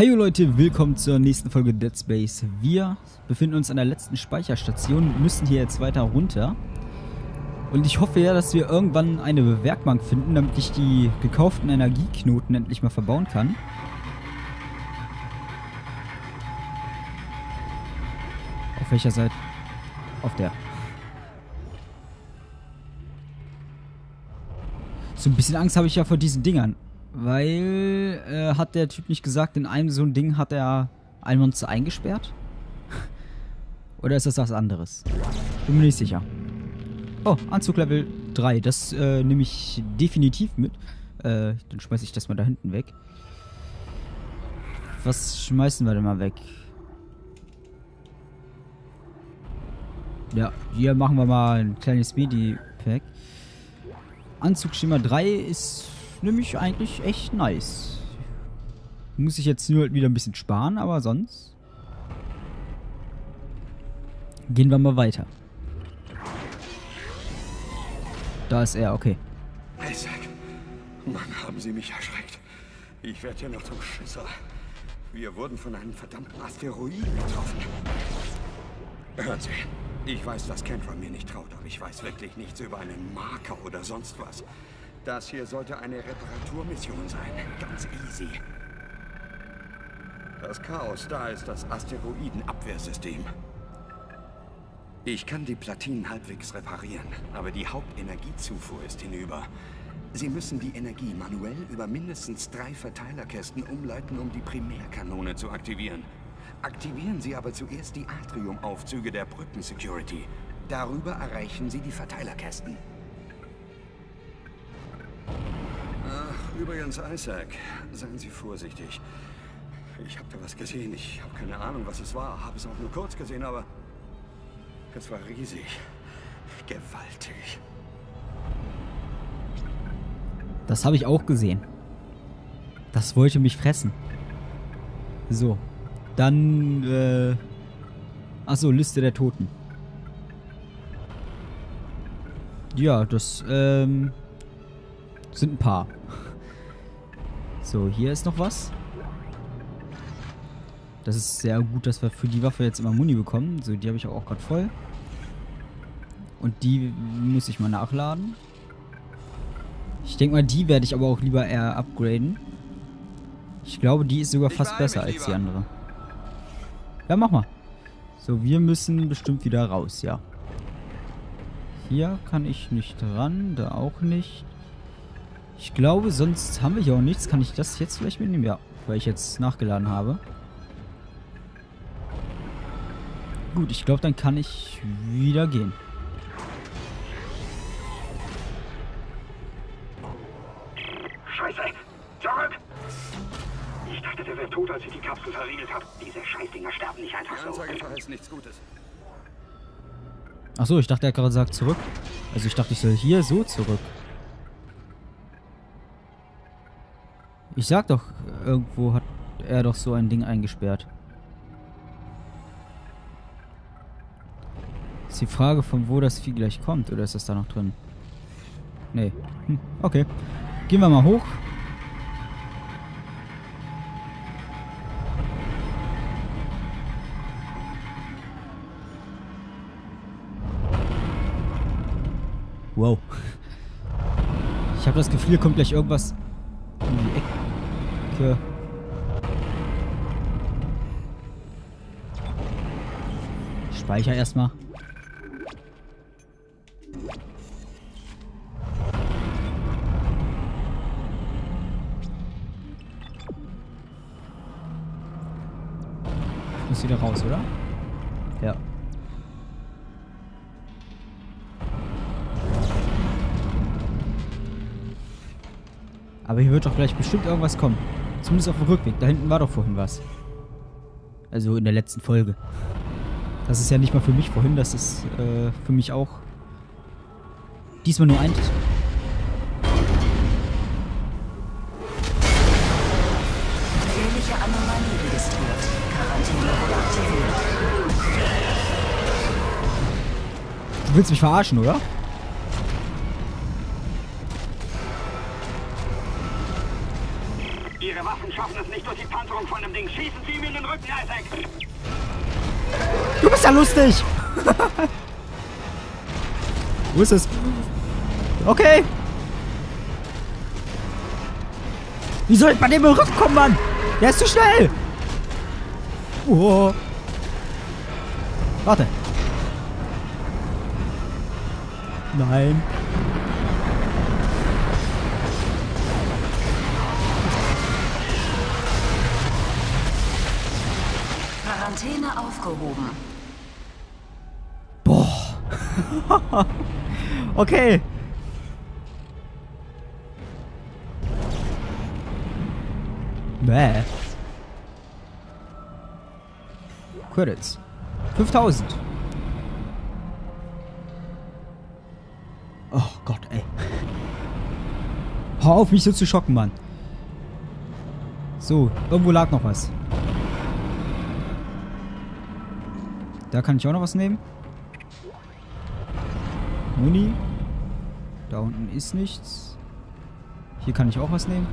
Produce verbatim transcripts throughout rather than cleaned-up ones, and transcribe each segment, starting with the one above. Heyo Leute, willkommen zur nächsten Folge Dead Space. Wir befinden uns an der letzten Speicherstation, müssen hier jetzt weiter runter. Und ich hoffe ja, dass wir irgendwann eine Werkbank finden, damit ich die gekauften Energieknoten endlich mal verbauen kann. Auf welcher Seite? Auf der. So ein bisschen Angst habe ich ja vor diesen Dingern. Weil, äh, hat der Typ nicht gesagt, in einem so ein Ding hat er ein Monster eingesperrt? Oder ist das was anderes? Bin mir nicht sicher. Oh, Anzug Level drei. Das, äh, nehme ich definitiv mit. Äh, dann schmeiße ich das mal da hinten weg. Was schmeißen wir denn mal weg? Ja, hier machen wir mal ein kleines Medi-Pack. Anzugschema drei ist nämlich eigentlich echt nice. Muss ich jetzt nur wieder ein bisschen sparen, aber sonst gehen wir mal weiter. Da ist er, okay. Isaac, Mann, haben Sie mich erschreckt. Ich werde hier noch zum Schisser. Wir wurden von einem verdammten Asteroiden getroffen. Hören Sie, ich weiß, dass Kendra mir nicht traut, aber ich weiß wirklich nichts über einen Marker oder sonst was. Das hier sollte eine Reparaturmission sein. Ganz easy. Das Chaos da ist das Asteroidenabwehrsystem. Ich kann die Platinen halbwegs reparieren, aber die Hauptenergiezufuhr ist hinüber. Sie müssen die Energie manuell über mindestens drei Verteilerkästen umleiten, um die Primärkanone zu aktivieren. Aktivieren Sie aber zuerst die Atriumaufzüge der Brücken-Security. Darüber erreichen Sie die Verteilerkästen. Übrigens, Isaac, seien Sie vorsichtig. Ich habe da was gesehen. Ich habe keine Ahnung, was es war. Habe es auch nur kurz gesehen, aber es war riesig. Gewaltig. Das habe ich auch gesehen. Das wollte mich fressen. So. Dann, äh... Achso, Liste der Toten. Ja, das, ähm... sind ein paar. So, hier ist noch was. Das ist sehr gut, dass wir für die Waffe jetzt immer Muni bekommen. So, die habe ich auch gerade voll. Und die muss ich mal nachladen. Ich denke mal, die werde ich aber auch lieber eher upgraden. Ich glaube, die ist sogar fast besser als die andere. Ja, mach mal. So, wir müssen bestimmt wieder raus, ja. Hier kann ich nicht ran, da auch nicht. Ich glaube, sonst haben wir hier auch nichts. Kann ich das jetzt vielleicht mitnehmen? Ja, weil ich jetzt nachgeladen habe. Gut, ich glaube, dann kann ich wieder gehen. Scheiße! Zurück! Ich dachte, der wäre tot, als ich die Kapsel verriegelt habe. Diese Scheißdinger sterben nicht einfach so. Achso, ich dachte, er hat gerade gesagt zurück. Also ich dachte, ich soll hier so zurück. Ich sag doch, irgendwo hat er doch so ein Ding eingesperrt. Ist die Frage, von wo das Vieh gleich kommt, oder ist das da noch drin? Nee. Hm, okay. Gehen wir mal hoch. Wow. Ich habe das Gefühl, hier kommt gleich irgendwas in die Ecke. Ich speichere erstmal. Ich muss wieder raus, oder? Ja. Aber hier wird doch vielleicht bestimmt irgendwas kommen. Zumindest auf dem Rückweg. Da hinten war doch vorhin was. Also in der letzten Folge. Das ist ja nicht mal für mich vorhin. Das ist äh, für mich auch. Diesmal nur ein. Gefährliche Anomalie registriert. Quarantäne aktiviert. Du willst mich verarschen, oder? Ihre Waffen schaffen es nicht durch die Panzerung von dem Ding. Schießen Sie mir in den Rücken, Isaac! Du bist ja lustig! Wo ist es? Okay! Wie soll ich bei dem in den Rücken kommen, Mann? Der ist zu schnell! Oh. Warte! Nein! Quarantäne aufgehoben. Boah. Okay. Bäh. Credits. fünftausend. Oh Gott, ey. Hör auf, mich so zu schocken, Mann. So, irgendwo lag noch was. Da kann ich auch noch was nehmen. Muni. Da unten ist nichts. Hier kann ich auch was nehmen.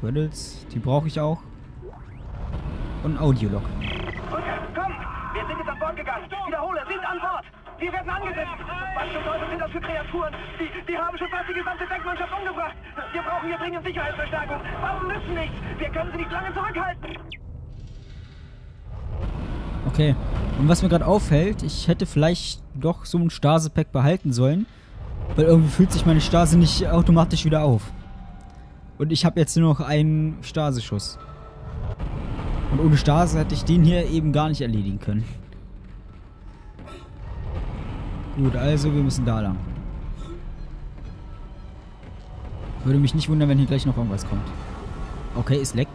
Credits. Die brauche ich auch. Und ein Audiolog. Komm! Wir sind jetzt an Bord gegangen. Wiederhole, sind an Bord. Wir werden angegriffen. Was zum Teufel sind das für Kreaturen? Die, die haben schon fast die gesamte Deckmannschaft umgebracht. Wir brauchen hier dringend Sicherheitsverstärkung. Waffen nützen nichts. Wir können sie nicht lange zurückhalten. Okay. Und was mir gerade auffällt, ich hätte vielleicht doch so ein Stase-Pack behalten sollen. Weil irgendwie fühlt sich meine Stase nicht automatisch wieder auf. Und ich habe jetzt nur noch einen Stase-Schuss. Und ohne Stase hätte ich den hier eben gar nicht erledigen können. Gut, also wir müssen da lang. Würde mich nicht wundern, wenn hier gleich noch irgendwas kommt. Okay, es leckt.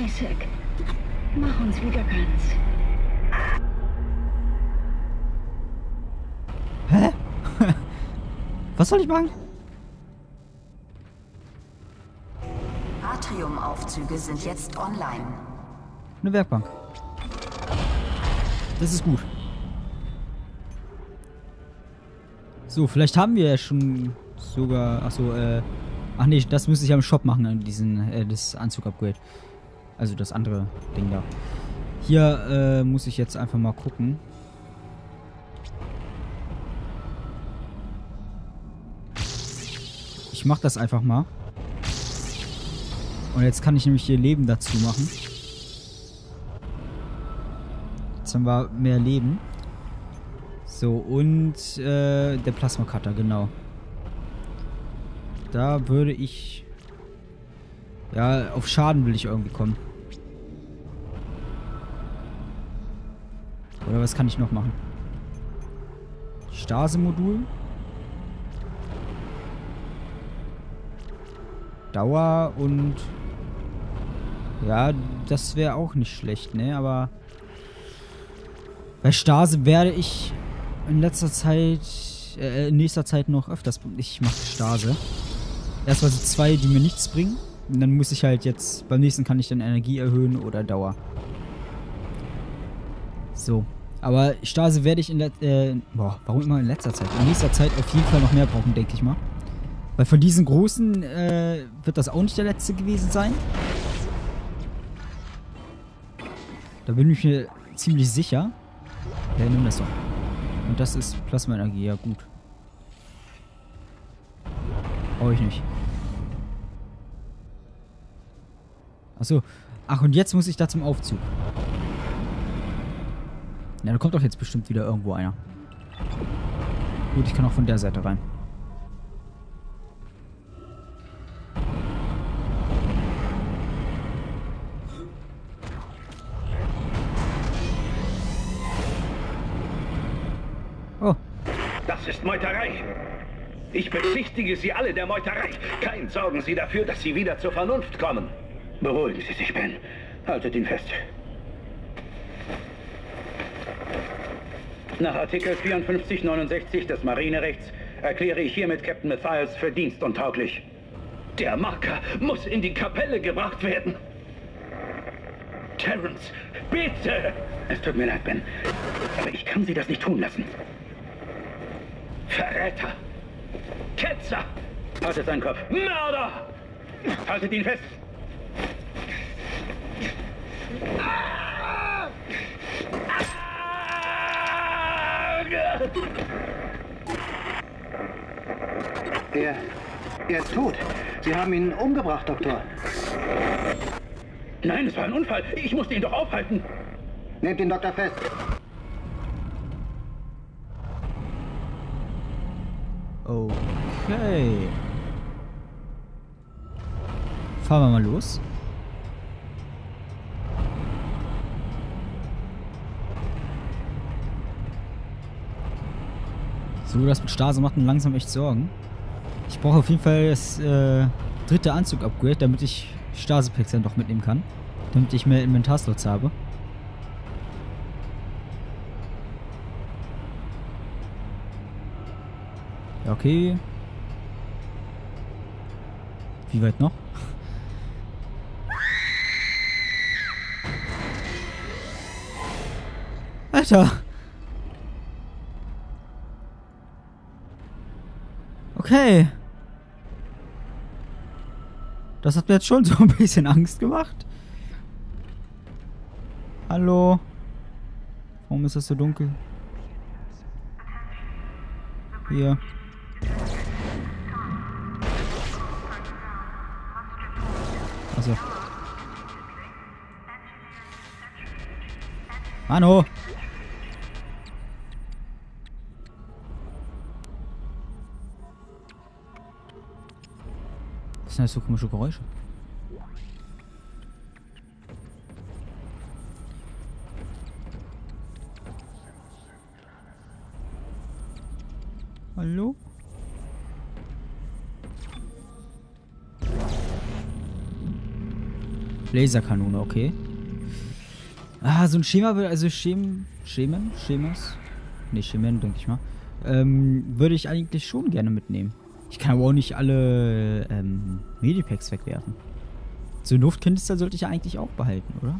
Isaac, mach uns wieder ganz. Hä? Was soll ich machen? Atriumaufzüge sind jetzt online. Eine Werkbank. Das ist gut. So, vielleicht haben wir ja schon sogar... Achso, äh... Ach nee, das müsste ich ja im Shop machen, an diesen, äh, das Anzug-Upgrade. Also das andere Ding da. Hier äh, muss ich jetzt einfach mal gucken. Ich mach das einfach mal. Und jetzt kann ich nämlich hier Leben dazu machen. Jetzt haben wir mehr Leben. So, und äh, der Plasma-Cutter, genau. Da würde ich... Ja, auf Schaden will ich irgendwie kommen. Oder was kann ich noch machen? Stase-Modul. Dauer und... Ja, das wäre auch nicht schlecht, ne? Aber... Bei Stase werde ich in letzter Zeit... Äh, in nächster Zeit noch öfters... Ich mache Stase. Erstmal so zwei, die mir nichts bringen. Und dann muss ich halt jetzt... Beim nächsten kann ich dann Energie erhöhen oder Dauer. So. Aber Stase werde ich in letzter... Äh, boah, warum immer in letzter Zeit? In nächster Zeit auf jeden Fall noch mehr brauchen, denke ich mal. Weil von diesen großen äh, wird das auch nicht der letzte gewesen sein. Da bin ich mir ziemlich sicher. Ja, nimm das doch. Und das ist Plasma-Energie, ja gut. Brauche ich nicht. Achso. Ach, und jetzt muss ich da zum Aufzug. Na, da kommt doch jetzt bestimmt wieder irgendwo einer. Gut, ich kann auch von der Seite rein. Oh. Das ist Meuterei. Ich bezichtige Sie alle der Meuterei. Kein sorgen Sie dafür, dass Sie wieder zur Vernunft kommen. Beruhigen Sie sich, Ben. Haltet ihn fest. Nach Artikel vierundfünfzig neunundsechzig des Marinerechts erkläre ich hiermit Captain Matthias für dienstuntauglich. Der Marker muss in die Kapelle gebracht werden. Terence, bitte! Es tut mir leid, Ben. Aber ich kann Sie das nicht tun lassen. Verräter! Ketzer! Haltet seinen Kopf. Mörder! Haltet ihn fest! Ah! Ah! Er, er ist tot. Sie haben ihn umgebracht, Doktor. Nein, es war ein Unfall. Ich musste ihn doch aufhalten. Nehmt den Doktor fest. Okay. Fahren wir mal los. So, das mit Stase macht mir langsam echt Sorgen. Ich brauche auf jeden Fall das äh, dritte Anzug-Upgrade, damit ich Stase-Packs dann doch mitnehmen kann. Damit ich mehr Inventarslots habe. Ja, okay. Wie weit noch? Alter! Okay. Das hat mir jetzt schon so ein bisschen Angst gemacht. Hallo? Warum ist das so dunkel? Hier. Also. Mano! Das sind halt so komische Geräusche. Hallo? Laserkanone, okay. Ah, so ein Schema würde, also Schemen, Schemen, Schemas? Ne, Schemen, denke ich mal. Ähm, würde ich eigentlich schon gerne mitnehmen. Ich kann aber auch nicht alle ähm, Medipacks wegwerfen. So einen Luftkanister sollte ich ja eigentlich auch behalten, oder?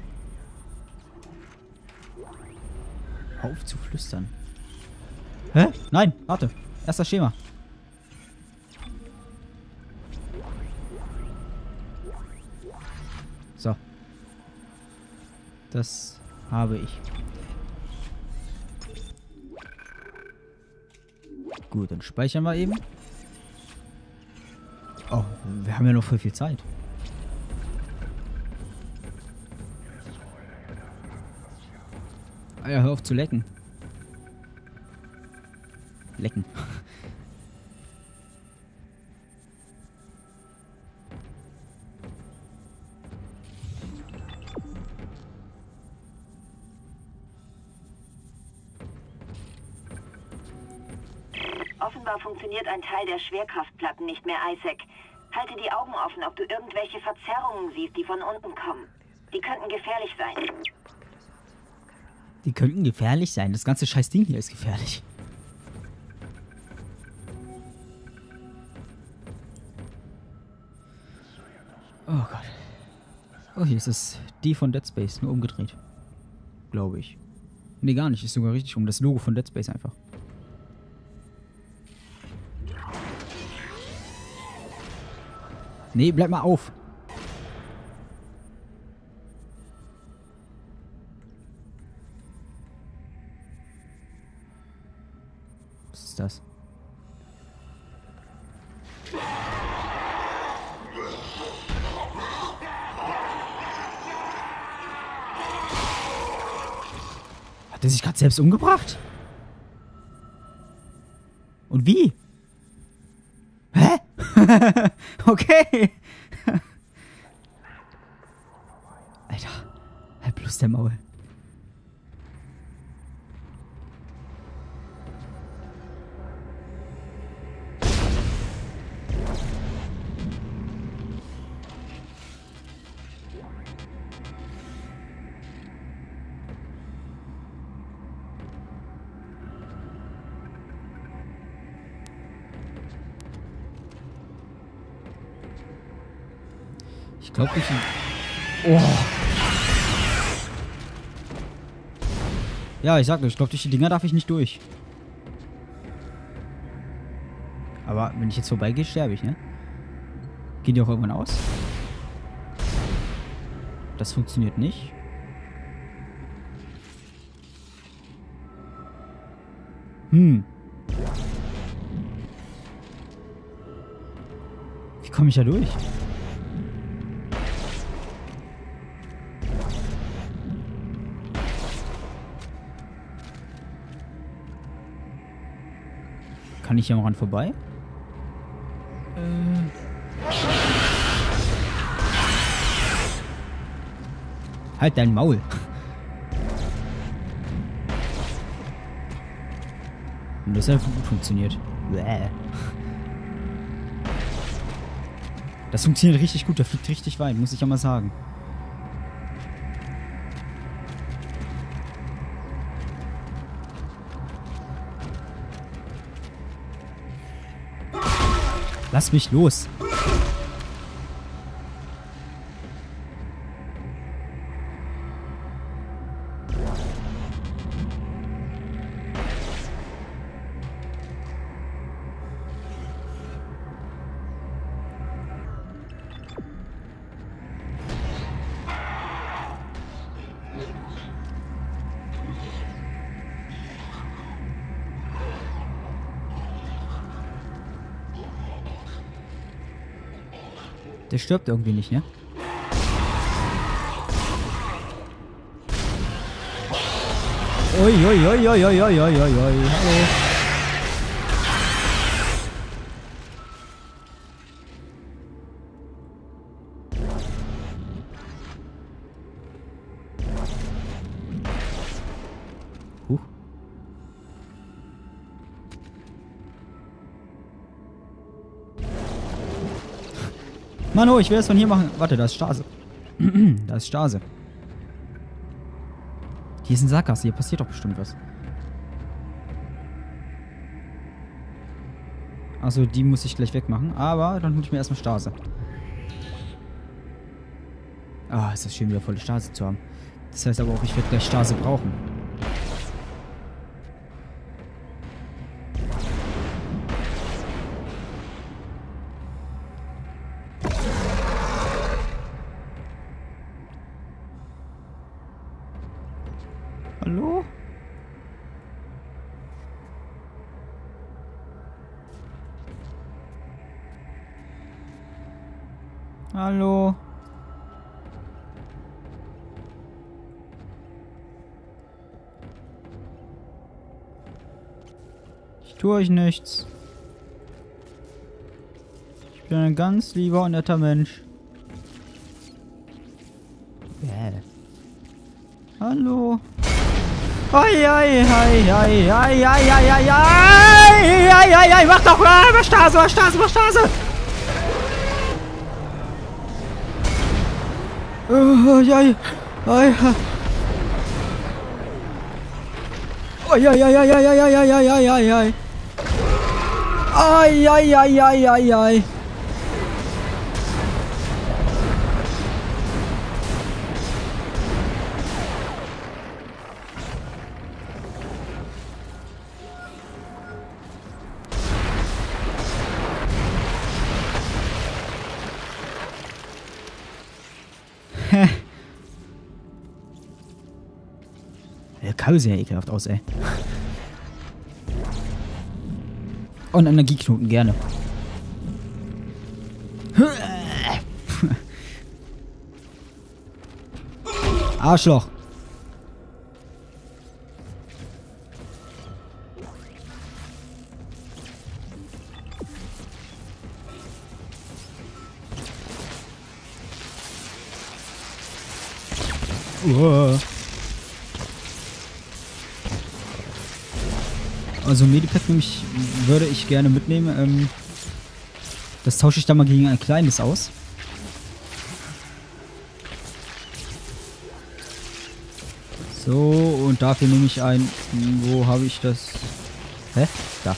Auf zu flüstern. Hä? Nein, warte. Erst das Schema. So. Das habe ich. Gut, dann speichern wir eben. Oh, wir haben ja noch voll viel Zeit. Ah ja, hör auf zu lecken. Lecken. Offenbar funktioniert ein Teil der Schwerkraftplatten nicht mehr, Isaac. Halte die Augen offen, ob du irgendwelche Verzerrungen siehst, die von unten kommen. Die könnten gefährlich sein. Die könnten gefährlich sein? Das ganze scheiß Ding hier ist gefährlich. Oh Gott. Oh, hier ist das D von Dead Space, nur umgedreht. Glaube ich. Nee, gar nicht. Ist sogar richtig rum. Das Logo von Dead Space einfach. Nee, bleib mal auf. Was ist das? Hat der sich gerade selbst umgebracht? Und wie? Hä? Okay. Alter, halt bloß der Maul. Ich glaube, ich... Oh. Ja, ich sag nur, ich glaube, durch die Dinger darf ich nicht durch. Aber wenn ich jetzt vorbeigehe, sterbe ich, ne? Gehen die auch irgendwann aus? Das funktioniert nicht. Hm. Wie komme ich da durch? Kann ich hier am Rand vorbei? Äh. Halt dein Maul. Und das hat gut funktioniert. Bäh. Das funktioniert richtig gut. Der fliegt richtig weit, muss ich ja mal sagen. Lass mich los. Der stirbt irgendwie nicht, ne? Oi, oi, oi, oi, oi, oi, oi, oi. Huch. Mann, oh, ich will das von hier machen. Warte, da ist Stase. Da ist Stase. Hier ist ein Sackgasse. Hier passiert doch bestimmt was. Also, die muss ich gleich wegmachen. Aber dann hole ich mir erstmal Stase. Ah, oh, ist das schön, wieder volle Stase zu haben. Das heißt aber auch, ich werde gleich Stase brauchen. Hallo? Hallo? Ich tue euch nichts. Ich bin ein ganz lieber und netter Mensch. Yeah. Hallo? Ai, ai, ai, ai, ai, ai, ai, ai, ai, ai, ai, ai, mach doch, mach Stase, mach Stase, mach Stase. Ai, ai, ai, ai, ai, ai, ai, ai, ai, ai, ai, ai, ai, ai, ai, ai, ai, ai, ai. Der Kabel sieht ja ekelhaft aus, ey. Und Energieknoten, gerne. Arschloch. Uah. Also Medipack nämlich würde ich gerne mitnehmen. Ähm, das tausche ich da mal gegen ein kleines aus. So, und dafür nehme ich ein... Wo habe ich das? Hä? Da.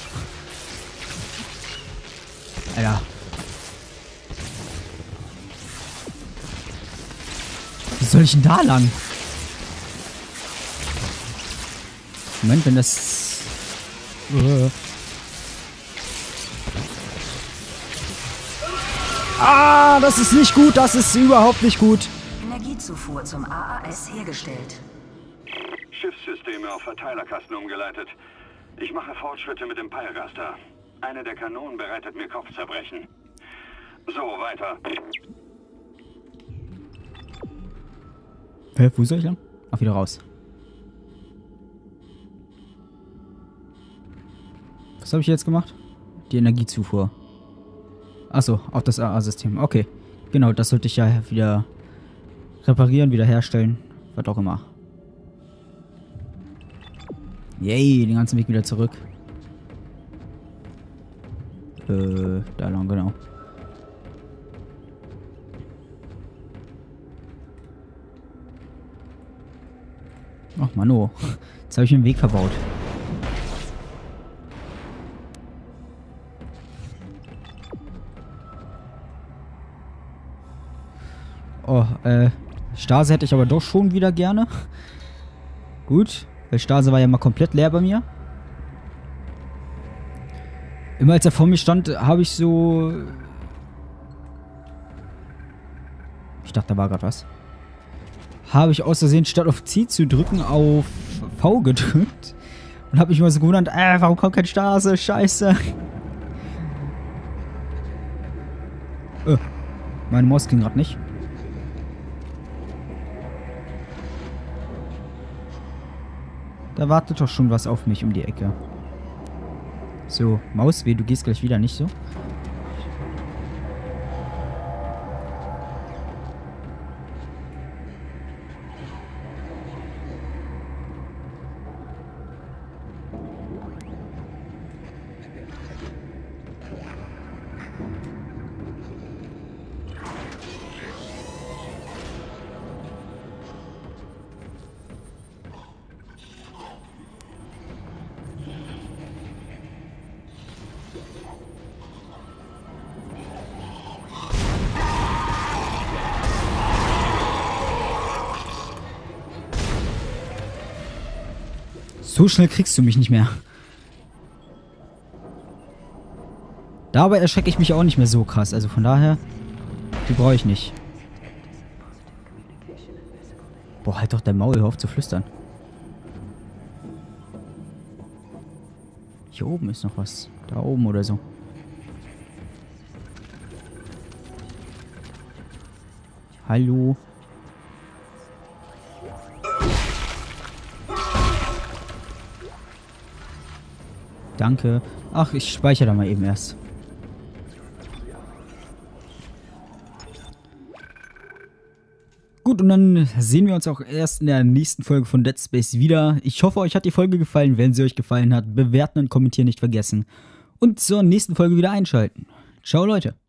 Alter. Wie soll ich denn da lang? Moment, wenn das... Uh. Ah, das ist nicht gut. Das ist überhaupt nicht gut. Energiezufuhr zum A A S hergestellt. Schiffssysteme auf Verteilerkasten umgeleitet. Ich mache Fortschritte mit dem Peilgaster. Eine der Kanonen bereitet mir Kopfzerbrechen. So, weiter. Hä, wo soll ich lang? Ach, wieder raus. Was habe ich jetzt gemacht? Die Energiezufuhr. Achso, auf das A A-System. Okay. Genau, das sollte ich ja wieder reparieren, wieder herstellen. Was auch immer. Yay, den ganzen Weg wieder zurück. Äh, da lang, genau. Ach, Mann, oh. Jetzt habe ich mir den Weg verbaut. Oh, äh, Stase hätte ich aber doch schon wieder gerne. Gut, weil Stase war ja mal komplett leer bei mir. Immer als er vor mir stand, habe ich so... Ich dachte, da war gerade was. Habe ich aus Versehen, statt auf C zu drücken, auf V gedrückt. Und habe mich immer so gewundert, äh, warum kommt kein Stase? Scheiße. Äh, meine Maus ging gerade nicht. Da wartet doch schon was auf mich um die Ecke. So, Maus, weh, du gehst gleich wieder, nicht so? So schnell kriegst du mich nicht mehr. Dabei erschrecke ich mich auch nicht mehr so krass. Also von daher, die brauche ich nicht. Boah, halt doch dein Maul, hör auf zu flüstern. Hier oben ist noch was. Da oben oder so. Hallo. Danke. Ach, ich speichere da mal eben erst. Gut, und dann sehen wir uns auch erst in der nächsten Folge von Dead Space wieder. Ich hoffe, euch hat die Folge gefallen. Wenn sie euch gefallen hat, bewerten und kommentieren nicht vergessen. Und zur nächsten Folge wieder einschalten. Ciao, Leute.